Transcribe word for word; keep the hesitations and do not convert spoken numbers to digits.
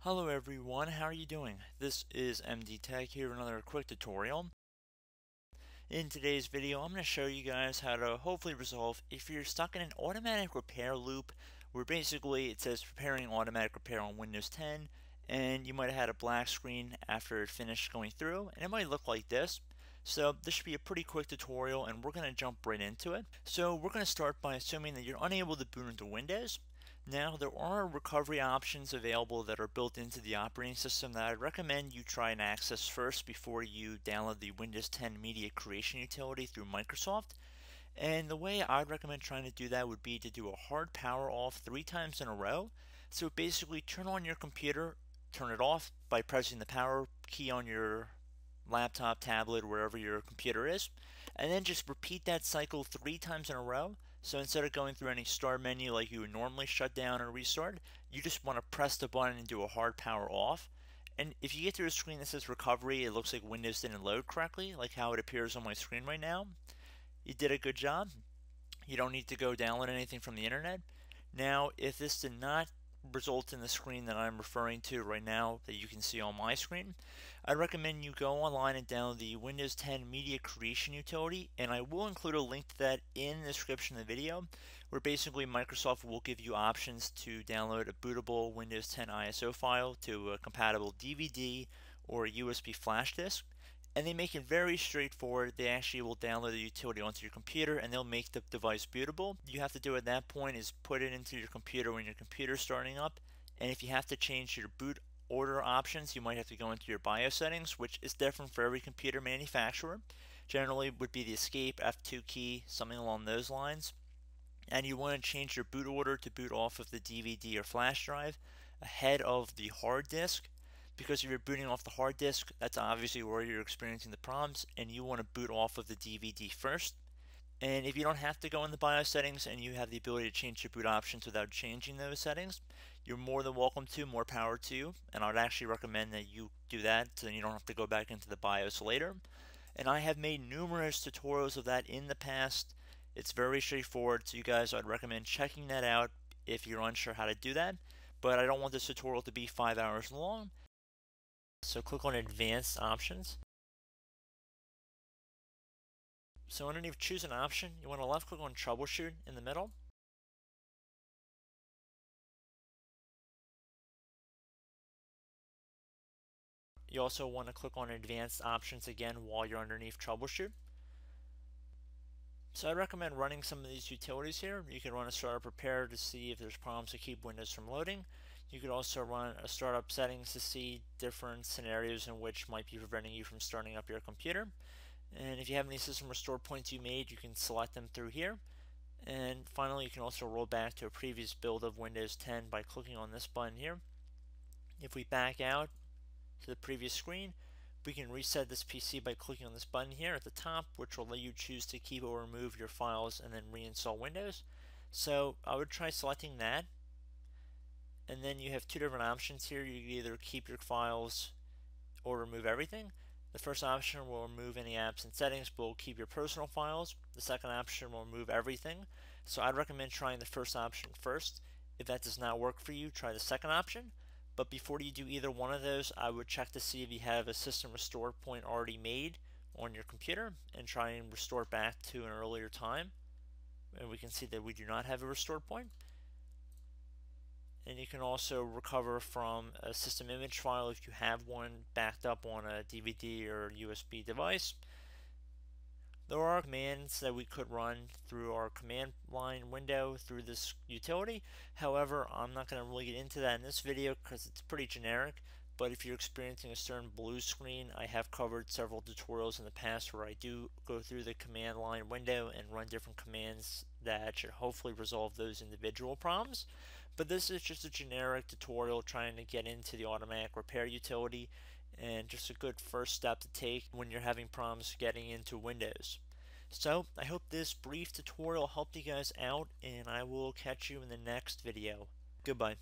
Hello everyone, how are you doing? This is M D Tech here with another quick tutorial. In today's video, I'm going to show you guys how to hopefully resolve if you're stuck in an automatic repair loop where basically it says preparing automatic repair on Windows ten and you might have had a black screen after it finished going through and it might look like this. So this should be a pretty quick tutorial and we're going to jump right into it. So we're going to start by assuming that you're unable to boot into Windows. Now, there are recovery options available that are built into the operating system that I recommend you try and access first before you download the Windows ten Media Creation Utility through Microsoft. And the way I'd recommend trying to do that would be to do a hard power off three times in a row. So basically turn on your computer, turn it off by pressing the power key on your laptop, tablet, wherever your computer is, and then just repeat that cycle three times in a row. So instead of going through any start menu like you would normally shut down or restart, you just want to press the button and do a hard power off. And if you get to a screen that says recovery, it looks like Windows didn't load correctly, like how it appears on my screen right now, you did a good job. You don't need to go download anything from the internet. Now, if this did not result in the screen that I'm referring to right now that you can see on my screen, I recommend you go online and download the Windows ten Media Creation Utility, and I will include a link to that in the description of the video, where basically Microsoft will give you options to download a bootable Windows ten I S O file to a compatible D V D or a U S B flash disk, and they make it very straightforward. They actually will download the utility onto your computer and they'll make the device bootable. You have to do at that point is put it into your computer when your computer's starting up, and if you have to change your boot order options, you might have to go into your BIOS settings, which is different for every computer manufacturer. Generally would be the escape F two key, something along those lines, and you want to change your boot order to boot off of the D V D or flash drive ahead of the hard disk. Because if you're booting off the hard disk, that's obviously where you're experiencing the problems, and you want to boot off of the D V D first. And if you don't have to go in the BIOS settings and you have the ability to change your boot options without changing those settings, you're more than welcome to, more power to you. And I would actually recommend that you do that so you don't have to go back into the BIOS later. And I have made numerous tutorials of that in the past. It's very straightforward, so you guys, I'd recommend checking that out if you're unsure how to do that. But I don't want this tutorial to be five hours long. So click on Advanced Options. So underneath Choose an Option, you want to left click on Troubleshoot in the middle. You also want to click on Advanced Options again while you're underneath Troubleshoot. So I recommend running some of these utilities here. You can run a startup repair to see if there's problems to keep Windows from loading. You could also run a startup settings to see different scenarios in which might be preventing you from starting up your computer. And if you have any system restore points you made, you can select them through here. And finally, you can also roll back to a previous build of Windows ten by clicking on this button here. If we back out to the previous screen, we can reset this P C by clicking on this button here at the top, which will let you choose to keep or remove your files and then reinstall Windows. So I would try selecting that. And then you have two different options here. You can either keep your files or remove everything. The first option will remove any apps and settings, but will keep your personal files. The second option will remove everything. So I'd recommend trying the first option first. If that does not work for you, try the second option. But before you do either one of those, I would check to see if you have a system restore point already made on your computer and try and restore back to an earlier time. And we can see that we do not have a restore point. And you can also recover from a system image file if you have one backed up on a D V D or U S B device. There are commands that we could run through our command line window through this utility. However, I'm not going to really get into that in this video because it's pretty generic. But if you're experiencing a certain blue screen, I have covered several tutorials in the past where I do go through the command line window and run different commands that should hopefully resolve those individual problems. But this is just a generic tutorial trying to get into the automatic repair utility and just a good first step to take when you're having problems getting into Windows. So I hope this brief tutorial helped you guys out, and I will catch you in the next video. Goodbye.